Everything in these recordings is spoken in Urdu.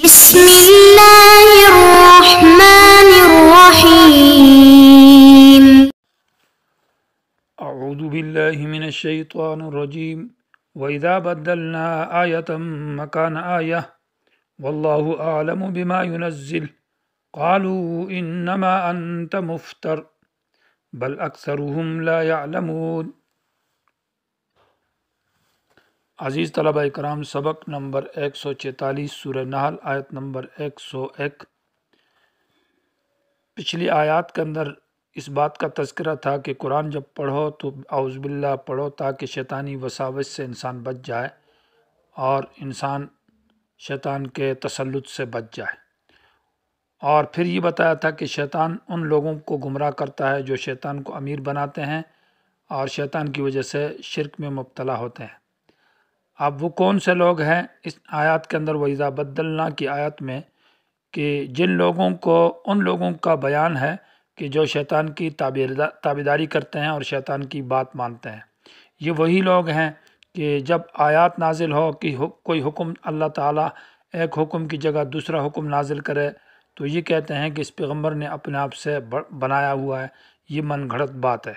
بسم الله الرحمن الرحيم. أعوذ بالله من الشيطان الرجيم. وإذا بدلنا آية مكان آية والله أعلم بما ينزل قالوا إنما أنت مفتر بل أكثرهم لا يعلمون. عزیز طلبہ اکرام، سبق نمبر 146 سورہ نحل آیت نمبر 101. پچھلی آیات کے اندر اس بات کا تذکرہ تھا کہ قرآن جب پڑھو تو اعوذ باللہ پڑھو تاکہ شیطانی وساوس سے انسان بچ جائے اور انسان شیطان کے تسلط سے بچ جائے، اور پھر یہ بتایا تھا کہ شیطان ان لوگوں کو گمراہ کرتا ہے جو شیطان کو امیر بناتے ہیں اور شیطان کی وجہ سے شرک میں مبتلا ہوتے ہیں. اب وہ کون سے لوگ ہیں اس آیات کے اندر وَإِذَا بَدَّلْنَا کی آیت میں، کہ جن لوگوں کو ان لوگوں کا بیان ہے کہ جو شیطان کی تابعداری کرتے ہیں اور شیطان کی بات مانتے ہیں. یہ وہی لوگ ہیں کہ جب آیات نازل ہو کہ کوئی حکم اللہ تعالیٰ ایک حکم کی جگہ دوسرا حکم نازل کرے تو یہ کہتے ہیں کہ اس پیغمبر نے اپنے آپ سے بنایا ہوا ہے، یہ من گھڑت بات ہے.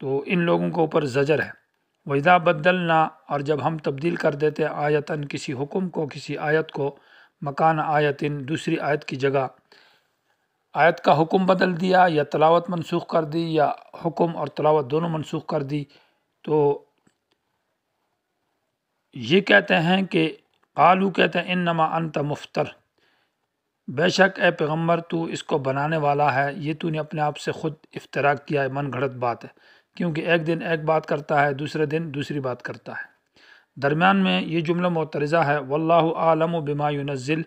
تو ان لوگوں کو اوپر زجر ہے. وَإِذَا بَدَّلْنَا، اور جب ہم تبدیل کر دیتے آیتاً کسی حکم کو، کسی آیت کو، مکان آیتاً دوسری آیت کی جگہ، آیت کا حکم بدل دیا یا تلاوت منسوخ کر دی یا حکم اور تلاوت دونوں منسوخ کر دی، تو یہ کہتے ہیں کہ قالو، کہتے ہیں انما انت مفتر، بے شک اے پیغمبر تو اس کو بنانے والا ہے، یہ تو نے اپنے آپ سے خود افترا کیا ہے، من گھڑت بات ہے. کیونکہ ایک دن ایک بات کرتا ہے، دوسرے دن دوسری بات کرتا ہے. درمیان میں یہ جملہ معترضہ ہے، واللہ اعلم بما ينزل،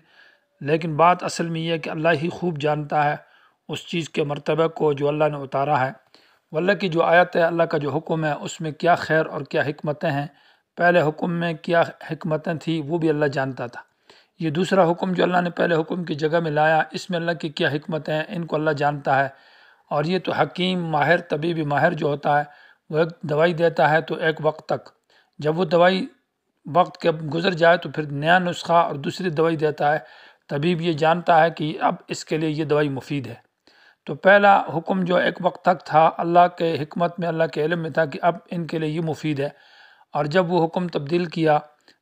لیکن بات اصل میں یہ ہے کہ اللہ ہی خوب جانتا ہے اس چیز کے مرتبہ کو جو اللہ نے اتارا ہے. واللہ کی جو آیت ہے، اللہ کا جو حکم ہے، اس میں کیا خیر اور کیا حکمتیں ہیں، پہلے حکم میں کیا حکمتیں تھیں وہ بھی اللہ جانتا تھا. یہ دوسرا حکم جو اللہ نے پہلے حکم کی جگہ میں لایا، اس میں اللہ کی کیا حکمتیں ہیں ان کو اللہ جانتا ہے. اور یہ تو حکیم ماہر، طبیبی ماہر جو ہوتا ہے، وہ ایک دوائی دیتا ہے تو ایک وقت تک، جب وہ دوائی وقت کے گزر جائے تو پھر نیا نسخہ اور دوسری دوائی دیتا ہے. طبیب یہ جانتا ہے کہ اب اس کے لیے یہ دوائی مفید ہے. تو پہلا حکم جو ایک وقت تک تھا، اللہ کے حکمت میں، اللہ کے علم میں تھا کہ اب ان کے لیے یہ مفید ہے. اور جب وہ حکم تبدیل کیا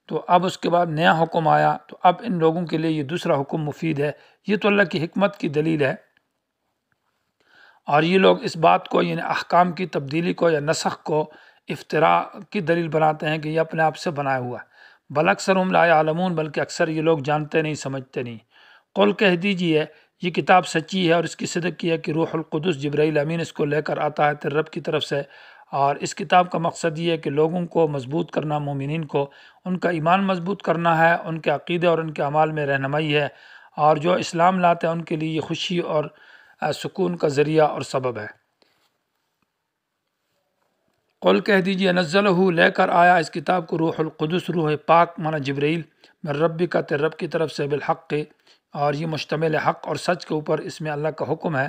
تو اب اس کے بعد نیا حکم آیا تو اب ان لوگوں کے لیے یہ دوسرا حکم مفید ہے. یہ تو اللہ کی حکمت کی دلیل ہے. اور یہ لوگ اس بات کو، یعنی احکام کی تبدیلی کو یا نسخ کو، افتراء کی دلیل بناتے ہیں کہ یہ اپنے آپ سے بنایا ہوا ہے. بل اکثرہم لا یعلمون، بلکہ اکثر یہ لوگ جانتے نہیں، سمجھتے نہیں. قل کہہ دیجئے یہ کتاب سچی ہے اور اس کی صدق کی ہے کہ روح القدس جبرائیل امین اس کو لے کر آتا ہے تیرے رب کی طرف سے، اور اس کتاب کا مقصد یہ ہے کہ لوگوں کو مضبوط کرنا، مومنین کو ان کا ایمان مضبوط کرنا ہے، ان کے عقیدے اور ان کے اعمال میں رہنمائی ہے، اور جو اسلام لاتے ہیں ان کے لیے یہ خوشی اور سکون کا ذریعہ اور سبب ہے. قل کہہ دیجئے نزلہ، لے کر آیا اس کتاب کو روح القدس، روح پاک مانا جبرائیل، من ربی کا تیر رب کی طرف سے، بالحق، اور یہ مشتمل حق اور سچ کے اوپر. اس میں اللہ کا حکم ہے،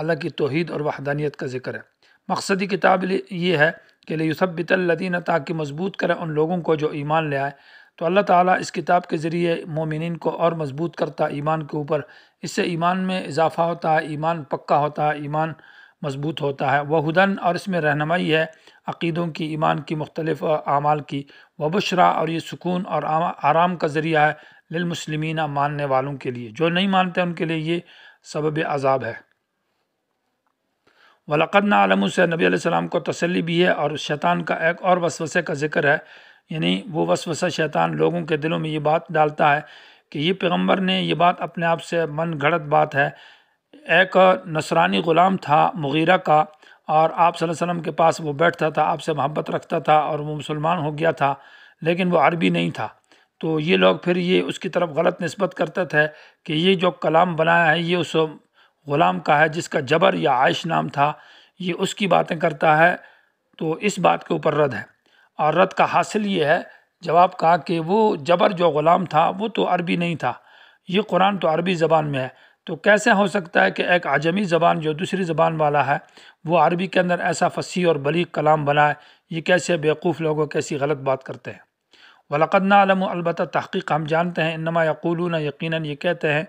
اللہ کی توحید اور وحدانیت کا ذکر ہے. مقصدی کتاب یہ ہے کہ لِيُثَبِّتَ الَّذِينَ، تاکہ مضبوط کرے ان لوگوں کو جو ایمان لے آئے. تو اللہ تعالیٰ اس کتاب کے ذریعے مومنین کو اور مضبوط کرتا ایمان کے اوپر، اس سے ایمان میں اضافہ ہوتا ہے، ایمان پکا ہوتا ہے، ایمان مضبوط ہوتا ہے. وَهُدًا، اور اس میں رہنمائی ہے عقیدوں کی، ایمان کی، مختلف اعمال کی. وَبُشْرَىٰ، اور یہ سکون اور آرام کا ذریعہ ہے للمسلمین، ماننے والوں کے لیے. جو نہیں مانتے ان کے لیے یہ سبب عذاب ہے. وَلَقَدْ نَعْلَمُ، سے نبی علیہ السلام کو تسلی بھی ہے. اور شیطان کا ایک اور وسوسے کا ذکر ہے، یعنی وہ وسوسہ شیطان لوگوں کے دلوں میں یہ بات ڈالتا ہے کہ یہ پیغمبر نے یہ بات اپنے آپ سے من گھڑت بات ہے. ایک نصرانی غلام تھا مغیرہ کا، اور آپ صلی اللہ علیہ وسلم کے پاس وہ بیٹھتا تھا، آپ سے محبت رکھتا تھا، اور وہ مسلمان ہو گیا تھا لیکن وہ عربی نہیں تھا. تو یہ لوگ پھر یہ اس کی طرف غلط نسبت کرتے تھے کہ یہ جو کلام بنایا ہے یہ اس غلام کا ہے جس کا جبر یا عائش نام تھا، یہ اس کی باتیں کرتا ہے. تو اس بات کے اوپر رد ہے، اور رد کا حاصل یہ ہے، جواب کہا کہ وہ جبر جو غلام تھا وہ تو عربی نہیں تھا، یہ قرآن تو عربی زبان میں ہے. تو کیسے ہو سکتا ہے کہ ایک عجمی زبان جو دوسری زبان والا ہے وہ عربی کے اندر ایسا فصیح اور بلیغ کلام بنائے؟ یہ کیسے بیوقوف لوگوں کیسی غلط بات کرتے ہیں. وَلَقَدْ نَعْلَمُ، البتہ تحقیق ہم جانتے ہیں، انما یقولون، یقیناً یہ کہتے ہیں،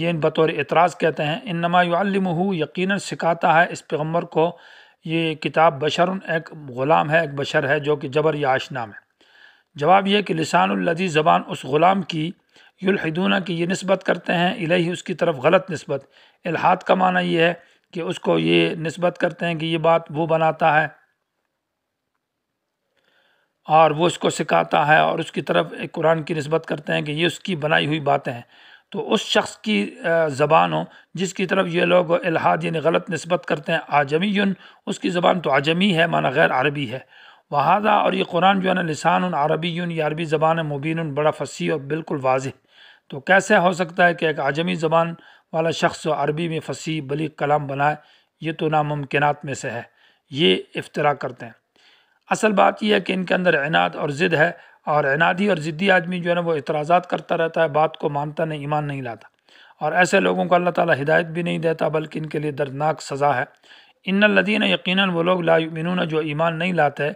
یہ بطور اعتراض کہتے ہیں، انما یعلمہ، یقیناً سکھاتا ہے اس پیغمبر کو یہ کتاب بشر، ایک غلام ہے، ایک بشر ہے، جو کہ جبر یا آشنا میں۔ جواب یہ کہ لسان الذی، زبان اس غلام کی، یلحدون کی یہ نسبت کرتے ہیں، الیہ اس کی طرف غلط نسبت۔ الحاد کا معنی یہ ہے کہ اس کو یہ نسبت کرتے ہیں کہ یہ بات وہ بناتا ہے اور وہ اس کو سکھاتا ہے، اور اس کی طرف ایک قرآن کی نسبت کرتے ہیں کہ یہ اس کی بنائی ہوئی باتیں ہیں۔ تو اس شخص کی زبان ہو جس کی طرف یہ لوگ الحاد یعنی غلط نسبت کرتے ہیں، اعجمیون، اس کی زبان تو اعجمی ہے، معنی غیر عربی ہے۔ وہذا، اور یہ قرآن جو ہے نا، لسان عربی، یہ عربی زبان مبین، بڑا فصیح اور بالکل واضح۔ تو کیسے ہو سکتا ہے کہ ایک اعجمی زبان والا شخص عربی میں فصیح بلیغ کلام بنائے؟ یہ تو ناممکنات میں سے ہے، یہ افتراء کرتے ہیں۔ اصل بات یہ ہے کہ ان کے اندر عناد اور ضد ہے، اور عنادی اور ضدی آدمی جو ہے نا وہ اعتراضات کرتا رہتا ہے، بات کو مانتا نہیں، ایمان نہیں لاتا، اور ایسے لوگوں کو اللہ تعالی ہدایت بھی نہیں دیتا، بلکہ ان کے لیے دردناک سزا ہے۔ ان الذین، یقیناً وہ لوگ، لا یؤمنون، جو ایمان نہیں لاتے،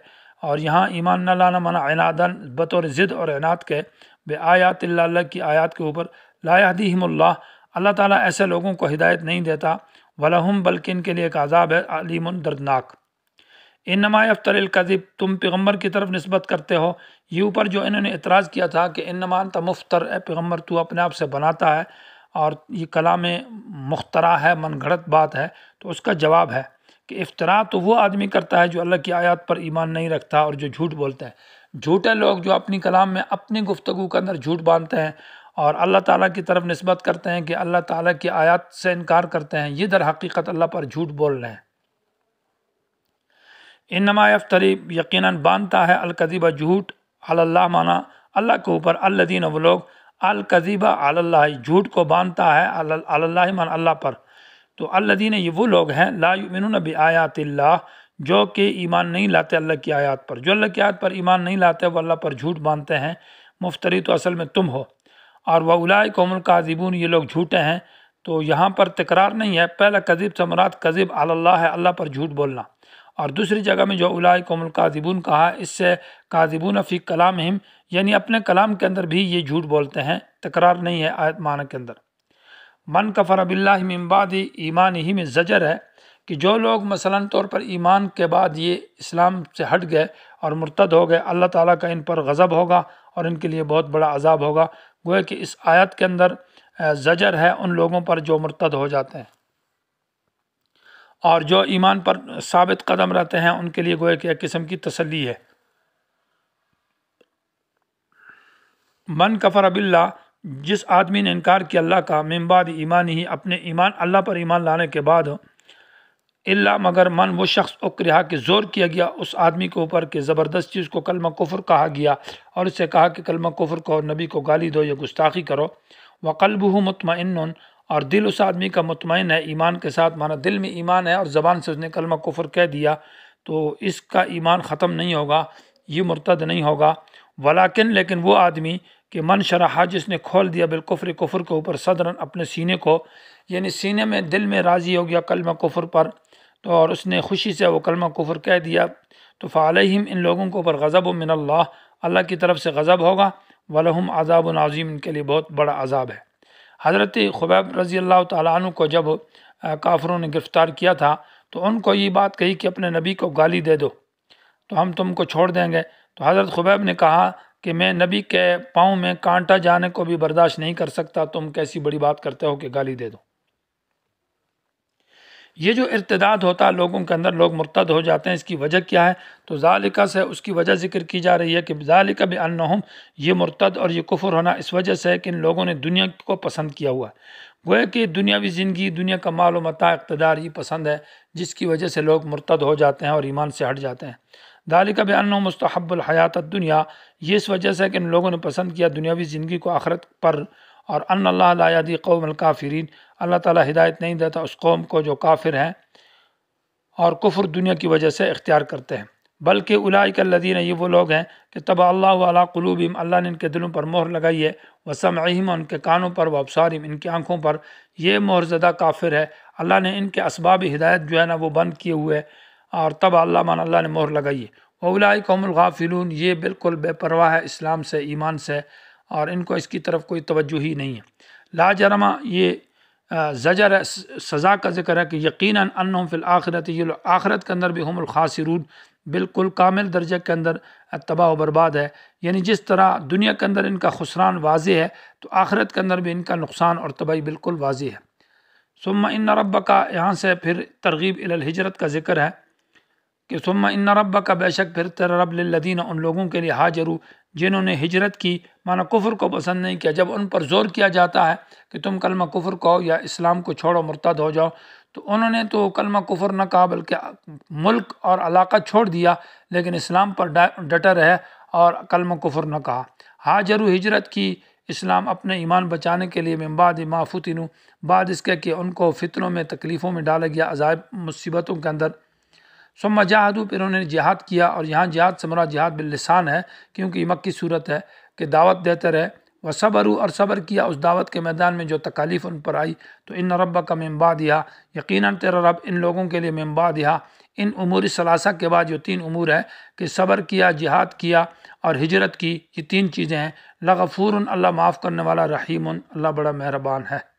اور یہاں ایمان نہ لانا منع عناداً بطور ضد اور عناد کے، بے آیات اللہ، اللہ کی آیات کے اوپر، لا یہدیہم اللہ، اللہ تعالیٰ ایسے لوگوں کو ہدایت نہیں دیتا، ولہم، بلکہ ان کے لیے ایک عذاب ہے، علیم، دردناک۔ انما یفتر الکذب، تم پیغمبر کی طرف نسبت کرتے ہو، یہ اوپر جو انہوں نے اعتراض کیا تھا کہ انما انت مفتر، اے پیغمبر تو اپنے آپ سے بناتا ہے، اور یہ کلام مخترع ہے، من گھڑت بات ہے۔ تو اس کا جواب ہے کہ افتراء تو وہ آدمی کرتا ہے جو اللہ کی آیات پر ایمان نہیں رکھتا، اور جو جھوٹ بولتا ہے، جھوٹے لوگ جو اپنی کلام میں اپنی گفتگو کے اندر جھوٹ باندھتے ہیں، اور اللہ تعالیٰ کی طرف نسبت کرتے ہیں کہ اللہ تعالیٰ کی آیات سے انکار کرتے ہیں، یہ در حقیقت اللہ پر جھوٹ بول رہے ہیں۔ انما یفتری، یقیناً باندھتا ہے، الکذیبہ، جھوٹ، علی اللہ، مانا اللہ کے اوپر، الذین، وہ لوگ، الکذیبہ علی اللہ، جھوٹ کو باندھتا ہے، علی اللہ مانا اللہ پر۔ تو الذین، یہ وہ لوگ ہیں، لا یؤمنون بآیات اللہ، جو کہ ایمان نہیں لاتے اللہ کی آیات پر، جو اللہ کی آیات پر ایمان نہیں لاتے، وہ اللہ پر جھوٹ باندھتے ہیں۔ مفتری تو اصل میں تم ہو، اور وَأُولَٰئِكَ هُمُ الْكَاذِبُونَ، یہ لوگ جھوٹے ہیں۔ تو یہاں پر تکرار نہیں ہے، پہلا کذب سے مراد کذب علی اللہ ہے، اللہ پر جھوٹ بولنا، اور دوسری جگہ میں جو اولئک هم الکاذبون کہا ہے، اس سے کاذبون فی کلامہم، یعنی اپنے کلام کے اندر بھی یہ جھوٹ بولتے ہیں، تکرار نہیں ہے آیت معنی کے اندر۔ من کفر باللہ من بعد ایمانہ، میں زجر ہے کہ جو لوگ مثلاً طور پر ایمان کے بعد یہ اسلام سے ہٹ گئے اور مرتد ہو گئے، اللہ تعالیٰ کا ان پر غضب ہوگا اور ان کے لیے بہت بڑا عذاب ہوگا۔ گویا کہ اس آیت کے اندر زجر ہے ان لوگوں پر جو مرتد ہو جاتے ہیں، اور جو ایمان پر ثابت قدم رہتے ہیں ان کے لیے گویا کہ ایک قسم کی تسلی ہے۔ من کفر باللہ، جس آدمی نے انکار کیا اللہ کا، من بعد ایمانہ، اپنے ایمان اللہ پر ایمان لانے کے بعد، الا مگر، من، وہ شخص، اکرہ، کہ زور کیا گیا اس آدمی کے اوپر، کہ زبردستی اس کو کلمہ کفر کہا گیا اور اسے کہا کہ کلمہ کفر کہو، نبی کو گالی دو یا گستاخی کرو، وقلبہ مطمئن، اور دل اس آدمی کا مطمئن ہے ایمان کے ساتھ، مانا دل میں ایمان ہے اور زبان سے اس نے کلمہ کفر کہہ دیا، تو اس کا ایمان ختم نہیں ہوگا، یہ مرتد نہیں ہوگا۔ ولیکن، لیکن وہ آدمی، کہ من شرحہ، جس نے کھول دیا بالکفر، کفر کے اوپر، صدراً، اپنے سینے کو، یعنی سینے میں، دل میں راضی ہو گیا کلمہ کفر پر، تو اور اس نے خوشی سے وہ کلمہ کفر کہہ دیا، تو فعلیہم، ان لوگوں کو اوپر غضب من اللہ، اللہ کی طرف سے غضب ہوگا، ولہم عذاب عظیم، ان کے لیے بہت بڑا عذاب ہے۔ حضرت خبیب رضی اللہ تعالیٰ عنہ کو جب کافروں نے گرفتار کیا تھا، تو ان کو یہ بات کہی کہ اپنے نبی کو گالی دے دو تو ہم تم کو چھوڑ دیں گے، تو حضرت خبیب نے کہا کہ میں نبی کے پاؤں میں کانٹا جانے کو بھی برداشت نہیں کر سکتا، تم کیسی بڑی بات کرتے ہو کہ گالی دے دو۔ یہ جو ارتداد ہوتا ہے لوگوں کے اندر، لوگ مرتد ہو جاتے ہیں، اس کی وجہ کیا ہے؟ تو ذالکہ سے اس کی وجہ ذکر کی جا رہی ہے کہ ذالکہ بانہم، یہ مرتد اور یہ کفر ہونا اس وجہ سے ہے کہ ان لوگوں نے دنیا کو پسند کیا ہوا ہے، گویا کہ دنیاوی زندگی، دنیا کا مال و متاع، اقتدار، یہ پسند ہے، جس کی وجہ سے لوگ مرتد ہو جاتے ہیں اور ایمان سے ہٹ جاتے ہیں۔ ذالکہ بانہم مستحب الحیات الدنیا، یہ اس وجہ سے ہے کہ ان لوگوں نے پسند کیا دنیاوی زندگی کو آخرت پر، اور ان اللہ لا یہدی قوم الکافرین، اللہ تعالیٰ ہدایت نہیں دیتا اس قوم کو جو کافر ہیں اور کفر دنیا کی وجہ سے اختیار کرتے ہیں۔ بلکہ اولئک الذین، یہ وہ لوگ ہیں کہ طبع اللہ علی قلوبہم، اللہ نے ان کے دلوں پر مہر لگائی ہے، وسمعہم، ان کے کانوں پر، وابصارہم، ان کی آنکھوں پر، یہ مہر زدہ کافر ہے، اللہ نے ان کے اسباب ہدایت جو ہے نا وہ بند کیے ہوئے، اور طبع اللہ معنی اللہ نے مہر لگائی ہے، अवलाई कौमुल गाफिलून, ये बिल्कुल बेपरवाह है इस्लाम से, ईमान से, और इनको इसकी तरफ कोई तवज्जो ही नहीं है। ला जरमा ये ज़जर है, सज़ा का ज़िक्र है कि यकीनन अन्नहुम फिल आखिरत, ये आखिरत के अंदर भी हुमुल खासिरून, बिल्कुल कामिल दर्जे के अंदर तबाह व बर्बाद है। यानी जिस तरह दुनिया के अंदर इनका खुसरान वाज़े है, तो आखिरत के अंदर भी इनका नुकसान और तबाही बिल्कुल वाज़े है। सुम्मा इन्ना रब्बका, यहाँ से फिर तरगीब इलल हिजरत का ज़िक्र है कि सुम्मा इन्ना रब्बका, बेशक फिर तेरा रब लिल्लज़ीना, उन लोगों के लिए हाजरू जिन्होंने हिजरत की, माना कुफ़र को पसंद नहीं किया। जब उन पर ज़ोर किया जाता है कि तुम कलमा कुफ़र कहो या इस्लाम को छोड़ो, मुर्तद हो जाओ, तो उन्होंने तो कलमा कुफ़र न कहा बल्कि मुल्क और इलाका छोड़ दिया, लेकिन इस्लाम पर डटे रहे और कलमा कुफ़र न कहा। हाजरू हिजरत की इस्लाम अपने ईमान बचाने के लिए, मिन बाद मा फुतिनु, बाद इसके कि उनको फितनों में, तकलीफ़ों में डाला गया, अजायब मुसीबतों के अंदर। सुम्मा जहादू, फिर उन्होंने जिहाद किया, और यहाँ जिहाद से मुराद जिहाद बिल्लिसान है क्योंकि मक्की सूरत है कि दावत देते रहे। वसबरू, और सब्र किया उस दावत के मैदान में जो तकालीफ उन पर आई। तो इन्न रब्बका मिन बादिहा, यकीनन तेरा रब इन लोगों के लिए, मिन बादिहा, इन उमूर सलासा के बाद जो तीन उमूर है कि सब्र किया, जिहाद किया और हिजरत की, ये तीन चीज़ें हैं। लग़फ़ूरुन, अल्लाह माफ़ करने वाला, रहीमुन, अल्लाह बड़ा मेहरबान है।